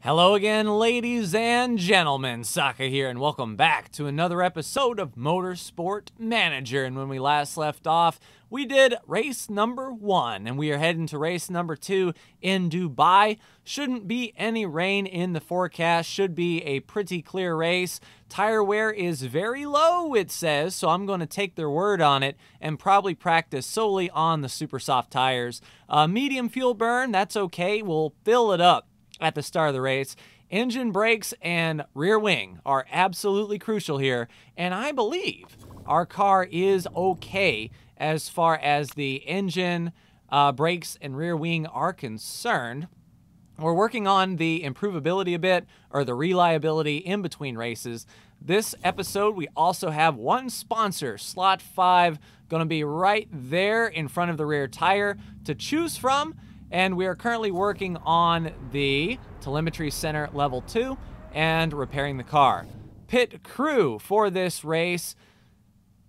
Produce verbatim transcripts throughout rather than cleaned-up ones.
Hello again, ladies and gentlemen. Saka here, and welcome back to another episode of Motorsport Manager. And when we last left off, we did race number one, and we are heading to race number two in Dubai. Shouldn't be any rain in the forecast. Should be a pretty clear race. Tire wear is very low, it says, so I'm going to take their word on it and probably practice solely on the super soft tires. Uh, medium fuel burn, that's okay. We'll fill it up at the start of the race. Engine brakes and rear wing are absolutely crucial here, and I believe our car is okay as far as the engine, uh, brakes, and rear wing are concerned. We're working on the improvability a bit, or the reliability in between races. This episode, we also have one sponsor, slot five, going to be right there in front of the rear tire to choose from. And we are currently working on the telemetry center level two and repairing the car. Pit crew for this race.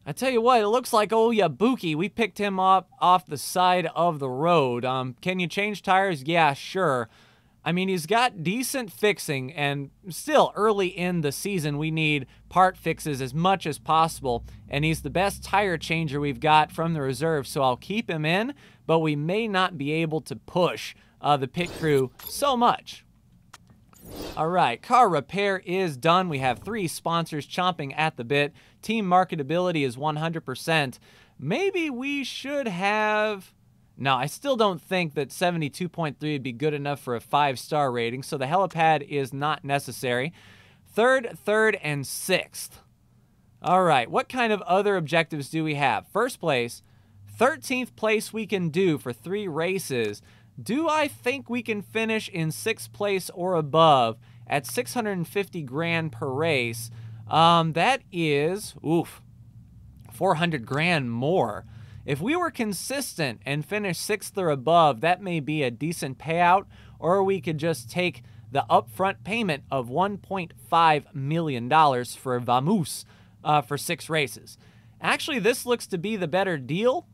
I tell you what, it looks like old Yabuki. We picked him up off the side of the road. Um, can you change tires? Yeah, sure. I mean, he's got decent fixing, and still early in the season, we need part fixes as much as possible. And he's the best tire changer we've got from the reserve, so I'll keep him in, but we may not be able to push uh, the pit crew so much. All right, car repair is done. We have three sponsors chomping at the bit. Team marketability is one hundred percent. Maybe we should have... No, I still don't think that seventy-two point three would be good enough for a five-star rating, so the helipad is not necessary. Third, third, and sixth. All right, what kind of other objectives do we have? First place, thirteenth place we can do for three races. Do I think we can finish in sixth place or above at six hundred fifty grand per race? Um, that is, oof, four hundred grand more. If we were consistent and finished sixth or above, that may be a decent payout, or we could just take the upfront payment of one point five million dollars for Vamos uh, for six races. Actually, this looks to be the better deal.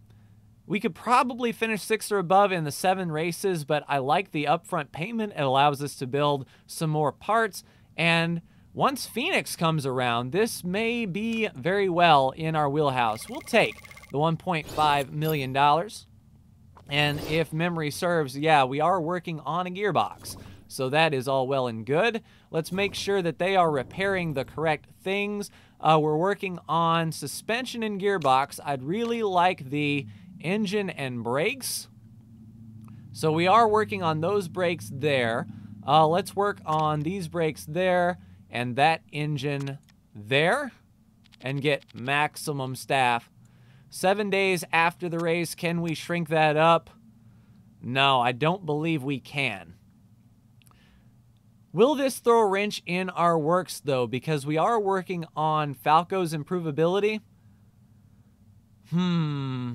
We could probably finish sixth or above in the seven races, but I like the upfront payment. It allows us to build some more parts, and once Phoenix comes around, this may be very well in our wheelhouse. We'll take the one point five million dollars. And if memory serves, yeah, we are working on a gearbox. So that is all well and good. Let's make sure that they are repairing the correct things. Uh, we're working on suspension and gearbox. I'd really like the engine and brakes. So we are working on those brakes there. Uh, let's work on these brakes there and that engine there and get maximum staff. Seven days after the race, can we shrink that up? No, I don't believe we can. Will this throw a wrench in our works, though? Because we are working on Falco's improvability. Hmm.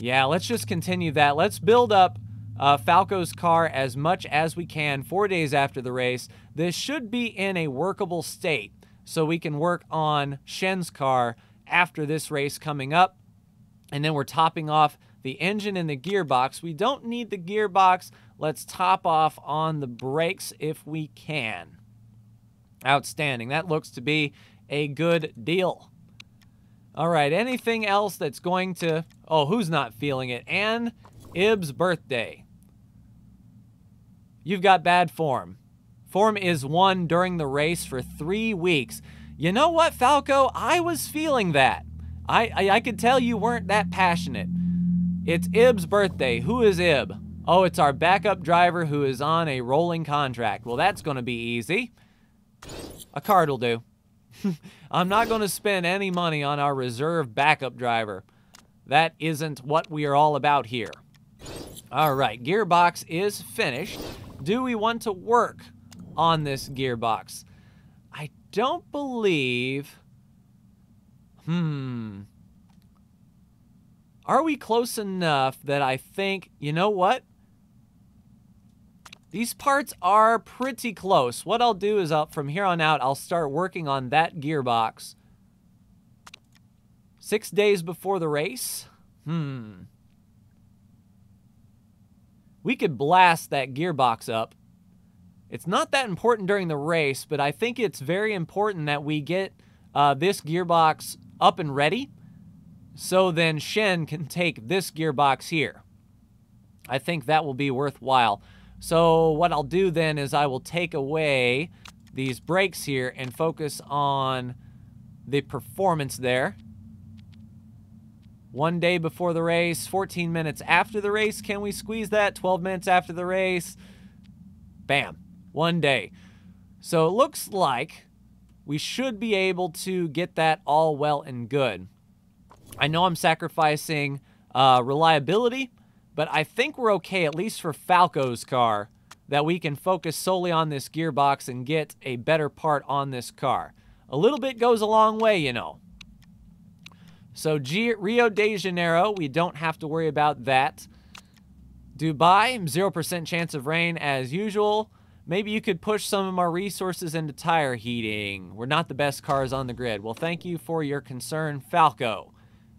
Yeah, let's just continue that. Let's build up uh, Falco's car as much as we can four days after the race. This should be in a workable state, so we can work on Shen's car after this race coming up, and then we're topping off the engine and the gearbox. We don't need the gearbox. Let's top off on the brakes if we can. Outstanding. That looks to be a good deal. All right, anything else that's going to... Oh, who's not feeling it? And Ib's birthday. You've got bad form. Form is one during the race for three weeks. You know what, Falco? I was feeling that. I, I I could tell you weren't that passionate. It's Ib's birthday. Who is Ib? Oh, it's our backup driver who is on a rolling contract. Well, that's going to be easy. A card will do. I'm not going to spend any money on our reserve backup driver. That isn't what we are all about here. All right, gearbox is finished. Do we want to work on this gearbox? I don't believe... Hmm. Are we close enough that I think... You know what? These parts are pretty close. What I'll do is I'll, from here on out, I'll start working on that gearbox. Six days before the race? Hmm. We could blast that gearbox up. It's not that important during the race, but I think it's very important that we get uh, this gearbox up and ready, so then Shen can take this gearbox here. I think that will be worthwhile. So what I'll do then is I will take away these brakes here and focus on the performance there. One day before the race, fourteen minutes after the race, can we squeeze that? twelve minutes after the race, bam, one day. So it looks like we should be able to get that all well and good. I know I'm sacrificing uh, reliability, but I think we're okay, at least for Falco's car, that we can focus solely on this gearbox and get a better part on this car. A little bit goes a long way, you know. So G Rio de Janeiro, we don't have to worry about that. Dubai, zero percent chance of rain as usual. Maybe you could push some of our resources into tire heating. We're not the best cars on the grid. Well, thank you for your concern, Falco.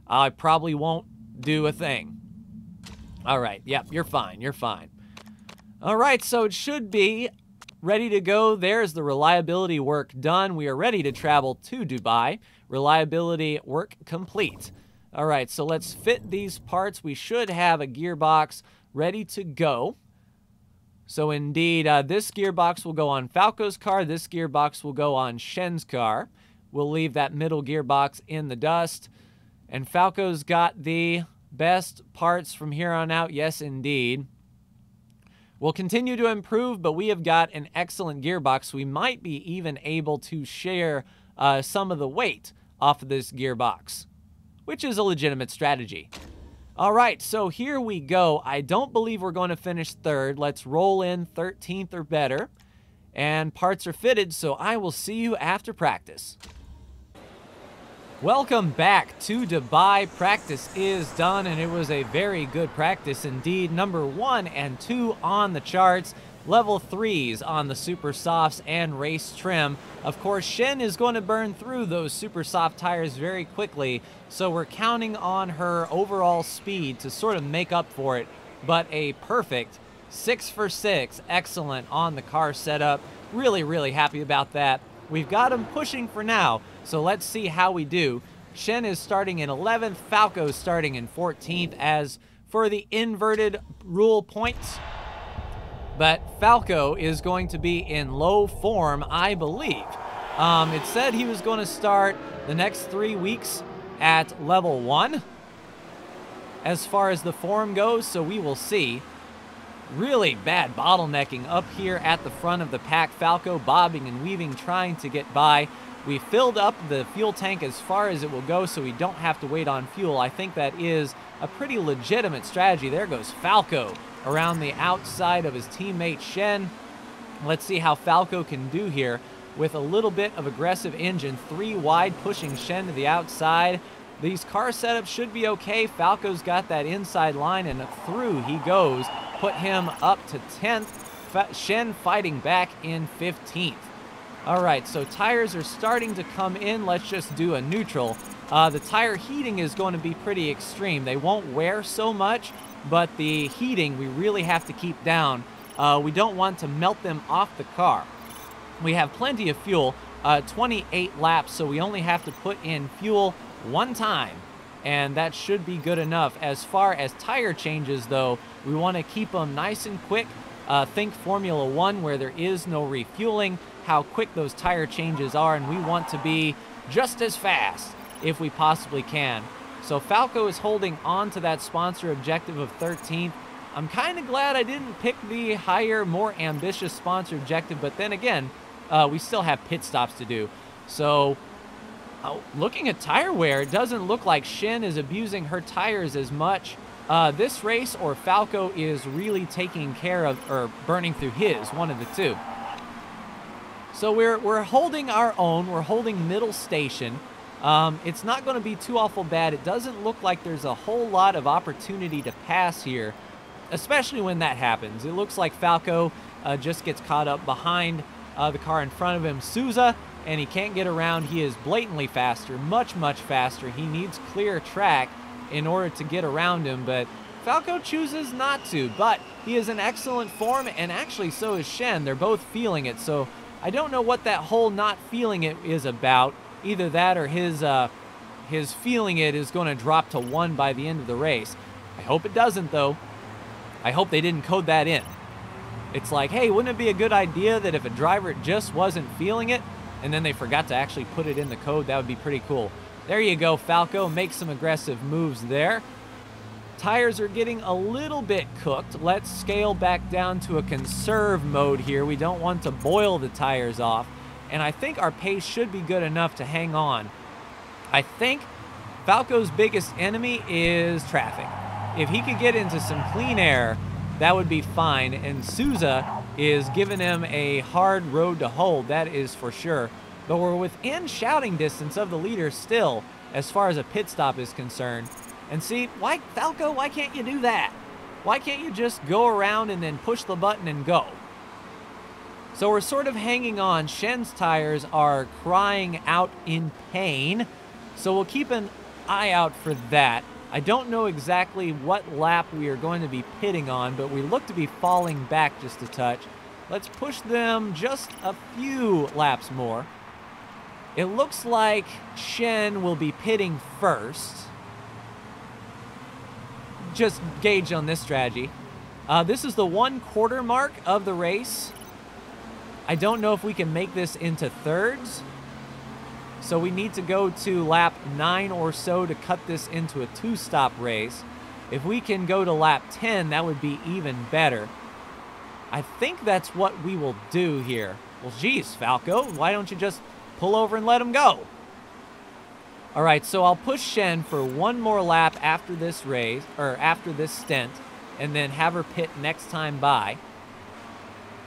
I probably won't do a thing. All right, yep, you're fine, you're fine. All right, so it should be ready to go. There's the reliability work done. We are ready to travel to Dubai. Reliability work complete. All right, so let's fit these parts. We should have a gearbox ready to go. So indeed, uh, this gearbox will go on Falco's car. This gearbox will go on Shen's car. We'll leave that middle gearbox in the dust. And Falco's got the best parts from here on out. Yes, indeed. We'll continue to improve, but we have got an excellent gearbox. We might be even able to share uh, some of the weight off of this gearbox, which is a legitimate strategy. All right, so here we go. I don't believe we're going to finish third. Let's roll in thirteenth or better. And parts are fitted, so I will see you after practice. Welcome back to Dubai. Practice is done, and it was a very good practice indeed. Number one and two on the charts. Level threes on the super softs and race trim. Of course, Shen is going to burn through those super soft tires very quickly, so we're counting on her overall speed to sort of make up for it. But a perfect six for six, excellent on the car setup. Really, really happy about that. We've got him pushing for now, so let's see how we do. Shen is starting in eleventh, Falco starting in fourteenth as for the inverted rule points. But Falco is going to be in low form, I believe. Um, it said he was going to start the next three weeks at level one as far as the form goes, so we will see. Really bad bottlenecking up here at the front of the pack. Falco bobbing and weaving, trying to get by. We filled up the fuel tank as far as it will go, so we don't have to wait on fuel. I think that is a pretty legitimate strategy. There goes Falco around the outside of his teammate Shen. Let's see how Falco can do here with a little bit of aggressive engine. Three wide, pushing Shen to the outside. These car setups should be okay. Falco's got that inside line, and through he goes. Put him up to tenth. Shen fighting back in fifteenth. All right, so tires are starting to come in. Let's just do a neutral. Uh, the tire heating is going to be pretty extreme. They won't wear so much, but the heating we really have to keep down. Uh, we don't want to melt them off the car. We have plenty of fuel, uh, twenty-eight laps, so we only have to put in fuel one time, and that should be good enough. As far as tire changes, though, we want to keep them nice and quick. Uh, think Formula One, where there is no refueling, how quick those tire changes are, and we want to be just as fast if we possibly can. So Falco is holding on to that sponsor objective of thirteenth. I'm kind of glad I didn't pick the higher, more ambitious sponsor objective, but then again, uh, we still have pit stops to do. So uh, looking at tire wear, it doesn't look like Shen is abusing her tires as much uh, this race, or Falco is really taking care of or burning through his, one of the two. So we're, we're holding our own. We're holding middle station. Um, it's not going to be too awful bad. It doesn't look like there's a whole lot of opportunity to pass here, especially when that happens. It looks like Falco uh, just gets caught up behind uh, the car in front of him, Sousa, and he can't get around. He is blatantly faster, much, much faster. He needs clear track in order to get around him, but Falco chooses not to, but he is in excellent form, and actually so is Shen. They're both feeling it, so I don't know what that whole not feeling it is about. Either that or his, uh, his feeling it is going to drop to one by the end of the race. I hope it doesn't, though. I hope they didn't code that in. It's like, hey, wouldn't it be a good idea that if a driver just wasn't feeling it, and then they forgot to actually put it in the code, that would be pretty cool. There you go, Falco. Make some aggressive moves there. Tires are getting a little bit cooked. Let's scale back down to a conserve mode here. We don't want to boil the tires off. And I think our pace should be good enough to hang on. I think Falco's biggest enemy is traffic. If he could get into some clean air, that would be fine. And Sousa is giving him a hard road to hold, that is for sure. But we're within shouting distance of the leader still, as far as a pit stop is concerned. And see, why, Falco, why can't you do that? Why can't you just go around and then push the button and go? So we're sort of hanging on. Shen's tires are crying out in pain, so we'll keep an eye out for that. I don't know exactly what lap we are going to be pitting on, but we look to be falling back just a touch. Let's push them just a few laps more. It looks like Shen will be pitting first. Just gauge on this strategy. Uh, this is the one quarter mark of the race. I don't know if we can make this into thirds. So we need to go to lap nine or so to cut this into a two-stop race. If we can go to lap ten, that would be even better. I think that's what we will do here. Well, geez, Falco, why don't you just pull over and let him go? All right, so I'll push Shen for one more lap after this race, or after this stint, and then have her pit next time by.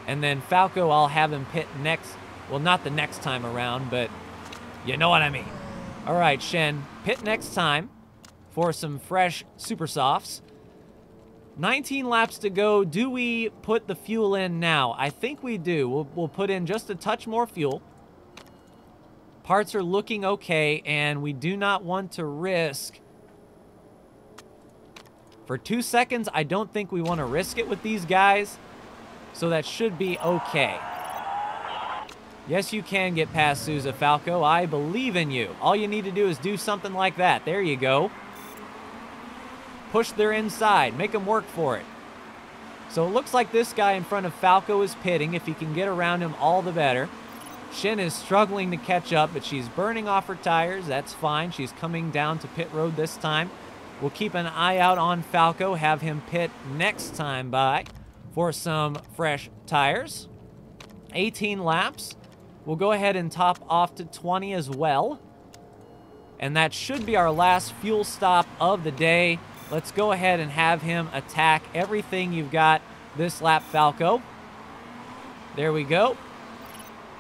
And then Falco, I'll have him pit next, well, not the next time around, but you know what I mean. All right, Shen, pit next time for some fresh super softs. nineteen laps to go. Do we put the fuel in now? I think we do. We'll, we'll put in just a touch more fuel. Parts are looking okay, and we do not want to risk. For two seconds, I don't think we want to risk it with these guys, so that should be okay. Yes, you can get past Sousa, Falco. I believe in you. All you need to do is do something like that. There you go. Push their inside. Make them work for it. So it looks like this guy in front of Falco is pitting. If he can get around him, all the better. Shen is struggling to catch up, but she's burning off her tires. That's fine. She's coming down to pit road this time. We'll keep an eye out on Falco. Have him pit next time by for some fresh tires. eighteen laps. We'll go ahead and top off to twenty as well. And that should be our last fuel stop of the day. Let's go ahead and have him attack everything you've got this lap, Falco. There we go.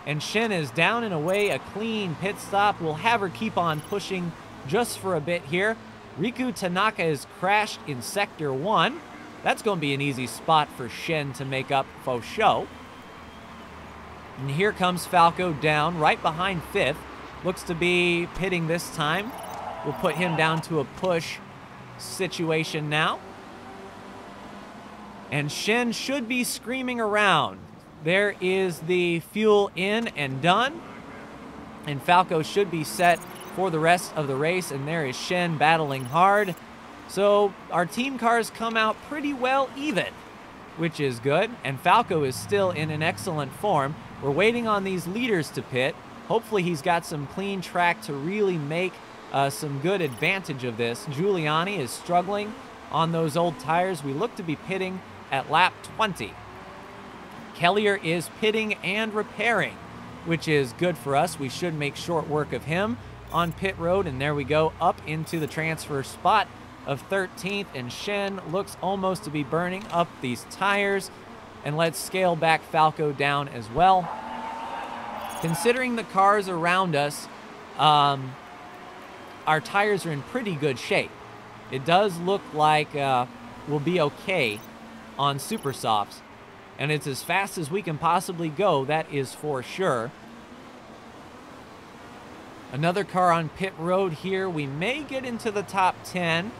And Shen is down and away, a clean pit stop. We'll have her keep on pushing just for a bit here. Riku Tanaka is crashed in sector one. That's going to be an easy spot for Shen to make up for show. And here comes Falco down, right behind fifth. Looks to be pitting this time. We'll put him down to a push situation now. And Shen should be screaming around. There is the fuel in and done. And Falco should be set for the rest of the race. And there is Shen battling hard. So our team cars come out pretty well even, which is good. And Falco is still in an excellent form. We're waiting on these leaders to pit. Hopefully he's got some clean track to really make uh, some good advantage of this. Giuliani is struggling on those old tires. We look to be pitting at lap twenty. Kellier is pitting and repairing, which is good for us. We should make short work of him on pit road. And there we go, up into the transfer spot of thirteenth. And Shen looks almost to be burning up these tires. And let's scale back Falco down as well. Considering the cars around us, um, our tires are in pretty good shape. It does look like uh, we'll be okay on super softs. And it's as fast as we can possibly go, that is for sure. Another car on pit road here. We may get into the top ten.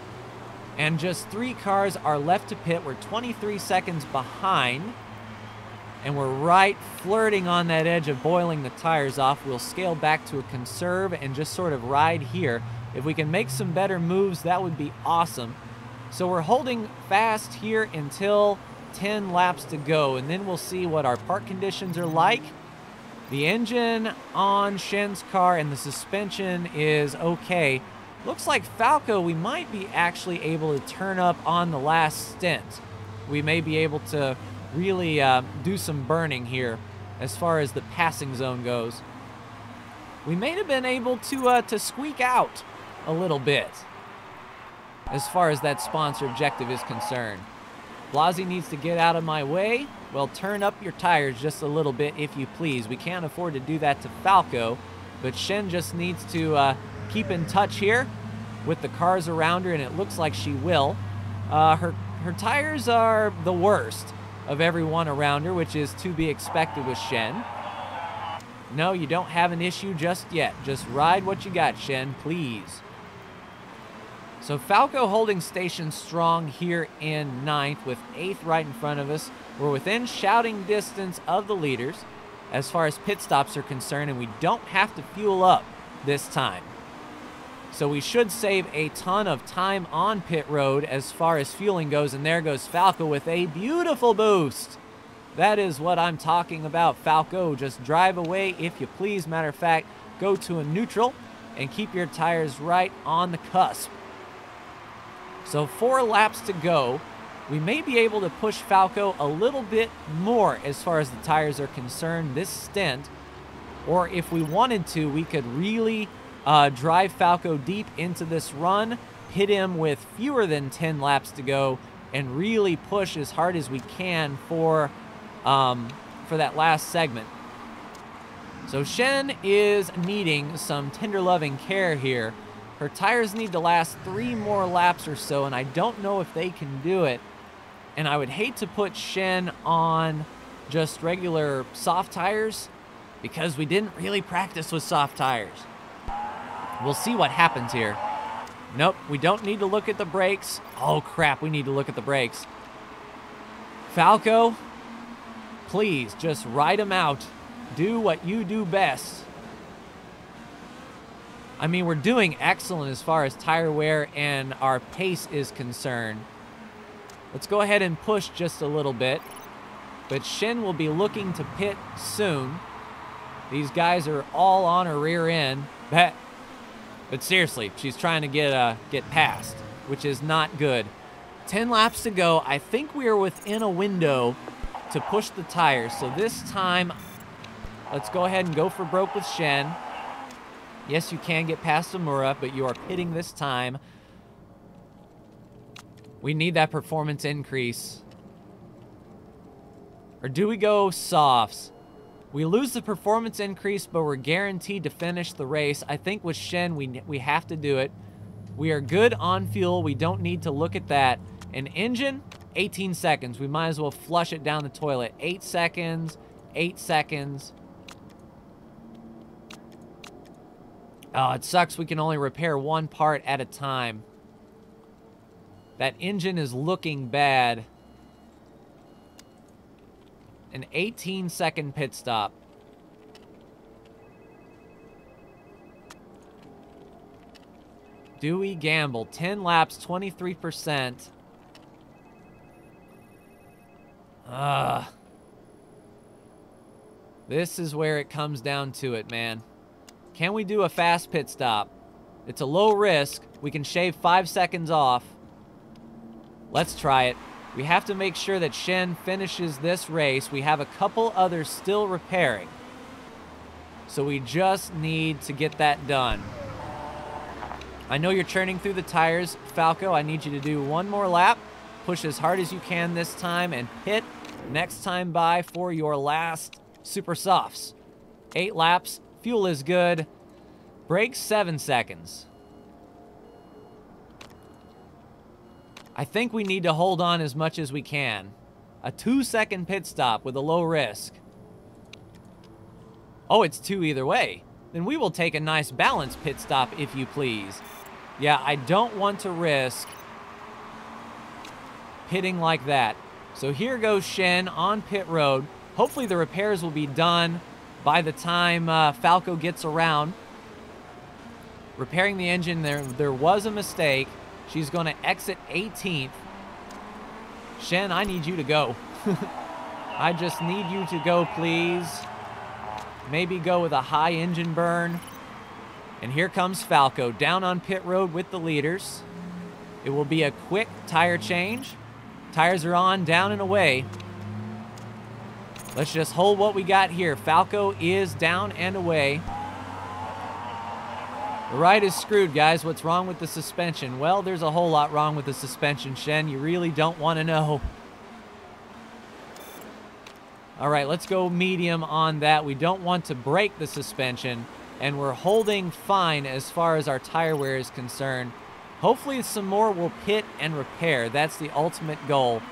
and just three cars are left to pit. We're twenty-three seconds behind, and we're right flirting on that edge of boiling the tires off. We'll scale back to a conserve and just sort of ride here. If we can make some better moves, that would be awesome. So we're holding fast here until ten laps to go, and then we'll see what our park conditions are like. The engine on Shen's car and the suspension is okay. Looks like Falco, we might be actually able to turn up on the last stint. We may be able to really uh, do some burning here as far as the passing zone goes. We may have been able to, uh, to squeak out a little bit as far as that sponsor objective is concerned. Blasi needs to get out of my way. Well, turn up your tires just a little bit if you please. We can't afford to do that to Falco, but Shen just needs to uh, keep in touch here with the cars around her, and it looks like she will. Uh, her, her tires are the worst of everyone around her, which is to be expected with Shen. No, you don't have an issue just yet. Just ride what you got, Shen, please. So Falco holding station strong here in ninth with eighth right in front of us. We're within shouting distance of the leaders as far as pit stops are concerned, and we don't have to fuel up this time. So we should save a ton of time on pit road as far as fueling goes, and there goes Falco with a beautiful boost. That is what I'm talking about, Falco. Just drive away if you please. Matter of fact, go to a neutral and keep your tires right on the cusp. So four laps to go. We may be able to push Falco a little bit more as far as the tires are concerned this stint. Or if we wanted to, we could really uh, drive Falco deep into this run, hit him with fewer than ten laps to go, and really push as hard as we can for, um, for that last segment. So Shen is needing some tender loving care here. Her tires need to last three more laps or so, and I don't know if they can do it. And I would hate to put Shen on just regular soft tires because we didn't really practice with soft tires. We'll see what happens here. Nope, we don't need to look at the brakes. Oh crap, we need to look at the brakes. Falco, please just ride him out. Do what you do best. I mean, we're doing excellent as far as tire wear and our pace is concerned. Let's go ahead and push just a little bit. But Shen will be looking to pit soon. These guys are all on her rear end. But, but seriously, she's trying to get, uh, get past, which is not good. Ten laps to go. I think we are within a window to push the tires. So this time, let's go ahead and go for broke with Shen. Yes, you can get past Samura, but you are pitting this time. We need that performance increase. Or do we go softs? We lose the performance increase, but we're guaranteed to finish the race. I think with Shen, we, we have to do it. We are good on fuel. We don't need to look at that. An engine, eighteen seconds. We might as well flush it down the toilet. Eight seconds, eight seconds. Oh, it sucks we can only repair one part at a time. That engine is looking bad. An eighteen second pit stop. Do we gamble? ten laps, twenty-three percent. Ah. This is where it comes down to it, man. Can we do a fast pit stop? It's a low risk. We can shave five seconds off. Let's try it. We have to make sure that Shen finishes this race. We have a couple others still repairing. So we just need to get that done. I know you're churning through the tires, Falco. I need you to do one more lap. Push as hard as you can this time and pit next time by for your last super softs. Eight laps. Fuel is good. Brakes, seven seconds. I think we need to hold on as much as we can. A two second pit stop with a low risk. Oh, it's two either way. Then we will take a nice balanced pit stop if you please. Yeah, I don't want to risk pitting like that. So here goes Shen on pit road. Hopefully the repairs will be done by the time uh, Falco gets around. Repairing the engine, there, there was a mistake. She's going to exit eighteenth. Shen, I need you to go. I just need you to go, please. Maybe go with a high engine burn. And here comes Falco down on pit road with the leaders. It will be a quick tire change. Tires are on, down and away. Let's just hold what we got here. Falco is down and away. The ride is screwed, guys. What's wrong with the suspension? Well, there's a whole lot wrong with the suspension, Shen. You really don't want to know. All right, let's go medium on that. We don't want to break the suspension, and we're holding fine as far as our tire wear is concerned. Hopefully some more will pit and repair. That's the ultimate goal.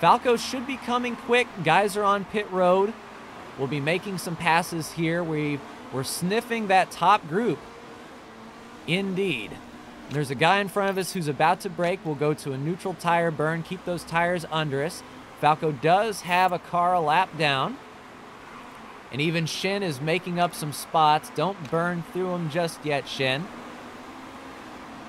Falco should be coming quick. Guys are on pit road. We'll be making some passes here. We, we're sniffing that top group. Indeed. There's a guy in front of us who's about to brake. We'll go to a neutral tire burn, keep those tires under us. Falco does have a car a lap down. And even Shen is making up some spots. Don't burn through them just yet, Shen.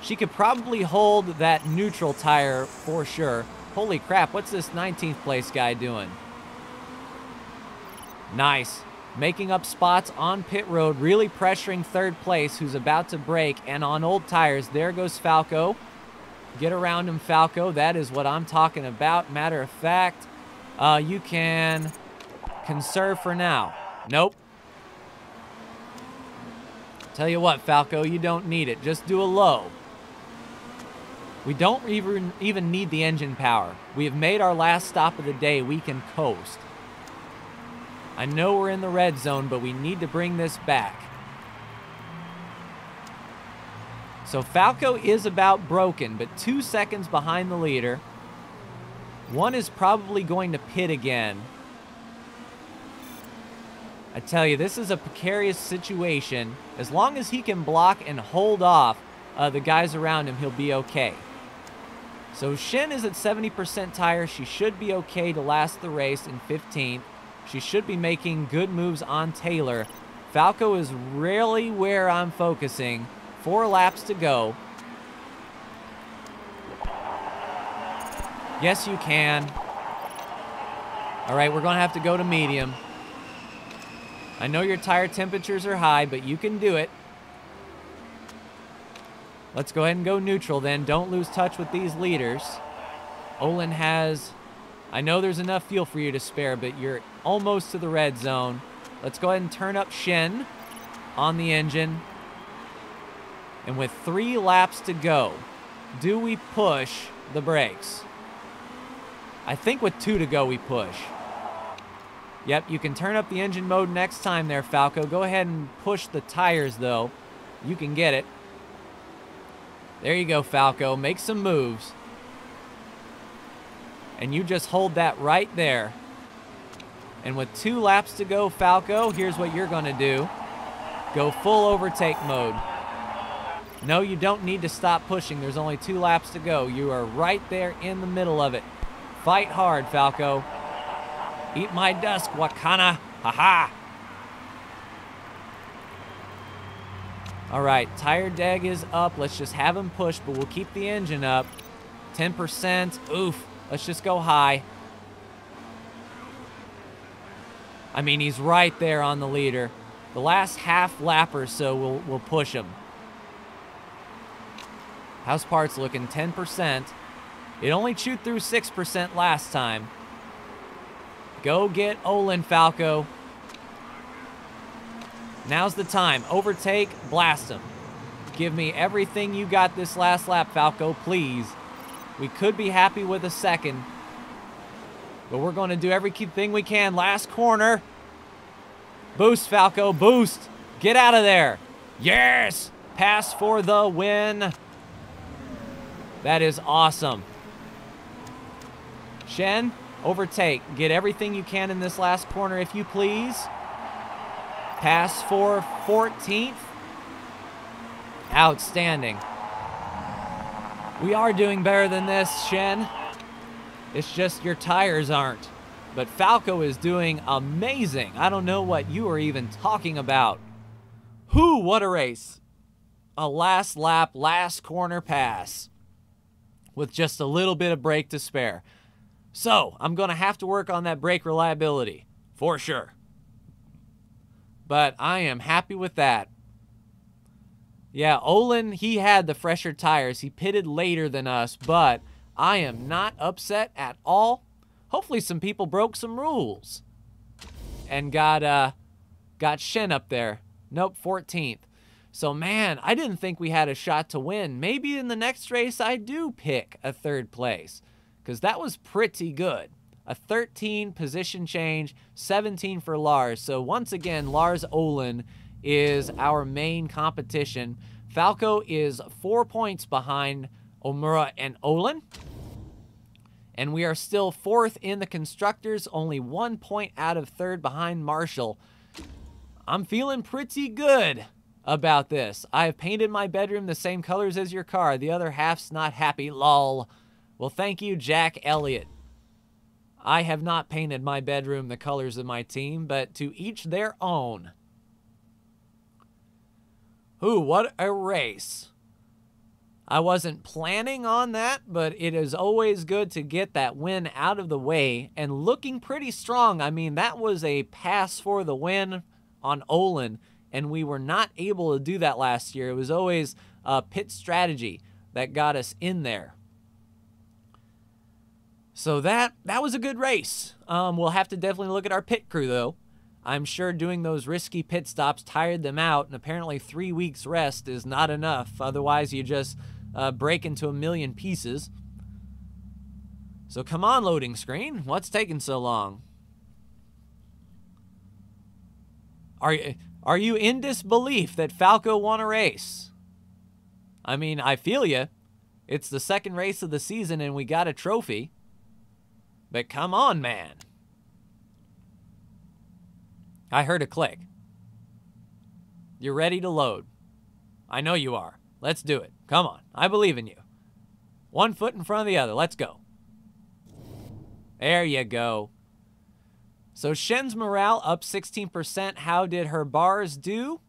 She could probably hold that neutral tire for sure. Holy crap, what's this nineteenth place guy doing? Nice. Making up spots on pit road, really pressuring third place, who's about to brake, and on old tires. There goes Falco. Get around him, Falco. That is what I'm talking about. Matter of fact, uh, you can conserve for now. Nope. Tell you what, Falco, you don't need it. Just do a low. We don't even, even need the engine power. We have made our last stop of the day. We can coast. I know we're in the red zone, but we need to bring this back. So Falco is about broken, but two seconds behind the leader. One is probably going to pit again. I tell you, this is a precarious situation. As long as he can block and hold off uh, the guys around him, he'll be okay. So Shen is at seventy percent tire. She should be okay to last the race in fifteenth. She should be making good moves on Taylor. Falco is really where I'm focusing. Four laps to go. Yes, you can. All right, we're going to have to go to medium. I know your tire temperatures are high, but you can do it. Let's go ahead and go neutral then. Don't lose touch with these leaders. Olin has... I know there's enough fuel for you to spare, but you're almost to the red zone. Let's go ahead and turn up Shen on the engine. And with three laps to go, do we push the brakes? I think with two to go, we push. Yep, you can turn up the engine mode next time there, Falco. Go ahead and push the tires, though. You can get it. There you go, Falco. Make some moves. And you just hold that right there. And with two laps to go, Falco, here's what you're going to do. Go full overtake mode. No, you don't need to stop pushing. There's only two laps to go. You are right there in the middle of it. Fight hard, Falco. Eat my dust, Wakana. Haha. All right, tire deg is up. Let's just have him push, but we'll keep the engine up. ten percent. Oof. Let's just go high. I mean, he's right there on the leader. The last half lap or so, we'll, we'll push him. House parts looking ten percent. It only chewed through six percent last time. Go get Olin, Falco. Now's the time. Overtake, blast him. Give me everything you got this last lap, Falco, please. We could be happy with a second, but we're going to do everything we can. Last corner. Boost, Falco, boost. Get out of there. Yes! Pass for the win. That is awesome. Shen, overtake. Get everything you can in this last corner, if you please. Pass for fourteenth. Outstanding. We are doing better than this, Shen. It's just your tires aren't. But Falco is doing amazing. I don't know what you are even talking about. Whew, what a race. A last lap, last corner pass with just a little bit of brake to spare. So I'm going to have to work on that brake reliability for sure. But I am happy with that. Yeah, Olin, he had the fresher tires. He pitted later than us, but I am not upset at all. Hopefully some people broke some rules and got uh, got Shen up there. Nope, fourteenth. So, man, I didn't think we had a shot to win. Maybe in the next race I do pick a third place, because that was pretty good. A thirteen position change, seventeen for Lars. So, once again, Lars Olin is our main competition. Falco is four points behind Omura and Olin. And we are still fourth in the Constructors, only one point out of third behind Marshall. I'm feeling pretty good about this. I have painted my bedroom the same colors as your car. The other half's not happy, lol. Well, thank you, Jack Elliott. I have not painted my bedroom the colors of my team, but to each their own. Ooh, what a race. I wasn't planning on that, but it is always good to get that win out of the way, and looking pretty strong. I mean, that was a pass for the win on Olin, and we were not able to do that last year. It was always a pit strategy that got us in there. So that that was a good race. Um, we'll have to definitely look at our pit crew, though. I'm sure doing those risky pit stops tired them out, and apparently three weeks rest is not enough. Otherwise, you just uh, break into a million pieces. So come on, loading screen. What's taking so long? Are you... Are you in disbelief that Falco won a race? I mean, I feel you. It's the second race of the season and we got a trophy. But come on, man. I heard a click. You're ready to load. I know you are. Let's do it. Come on. I believe in you. One foot in front of the other. Let's go. There you go. So Shen's morale up sixteen percent. How did her bars do?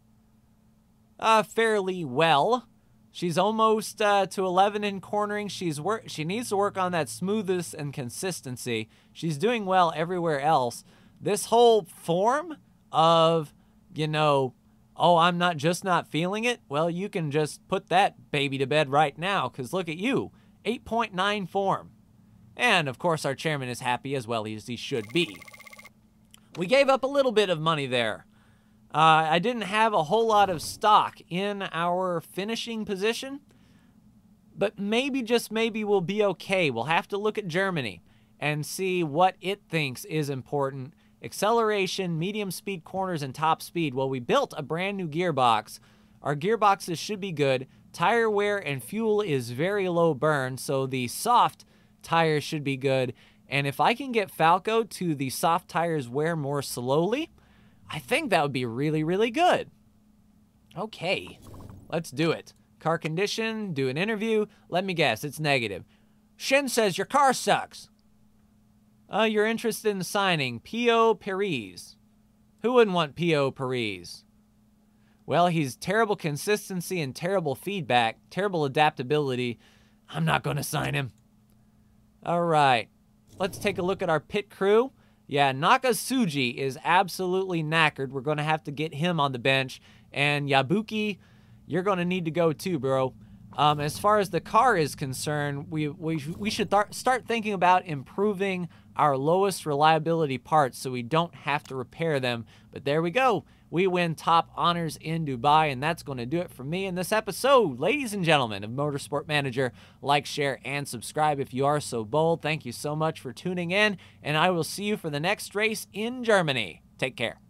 Uh, fairly well. She's almost uh, to eleven in cornering. She's work. She needs to work on that smoothness and consistency. She's doing well everywhere else. This whole form of, you know, oh, I'm not just not feeling it. Well, you can just put that baby to bed right now, because look at you, eight point nine form. And, of course, our chairman is happy as well as he should be. We gave up a little bit of money there. Uh, I didn't have a whole lot of stock in our finishing position, but maybe, just maybe, we'll be okay. We'll have to look at Germany and see what it thinks is important. Acceleration, medium speed corners, and top speed. Well, we built a brand new gearbox. Our gearboxes should be good. Tire wear and fuel is very low burn, so the soft tires should be good. And if I can get Falco to the soft tires wear more slowly, I think that would be really, really good. Okay, let's do it. Car condition, do an interview. Let me guess, it's negative. Shen says your car sucks. Uh, you're interested in signing P O Perez. Who wouldn't want P O Perez? Well, he's terrible consistency and terrible feedback, terrible adaptability. I'm not going to sign him. All right. Let's take a look at our pit crew. Yeah, Nakasuji is absolutely knackered. We're going to have to get him on the bench. And Yabuki, you're going to need to go too, bro. Um, as far as the car is concerned, we, we, we should th- start thinking about improving our lowest reliability parts so we don't have to repair them. But there we go. We win top honors in Dubai, and that's going to do it for me in this episode, ladies and gentlemen, of Motorsport Manager. Like, share, and subscribe if you are so bold. Thank you so much for tuning in, and I will see you for the next race in Germany. Take care.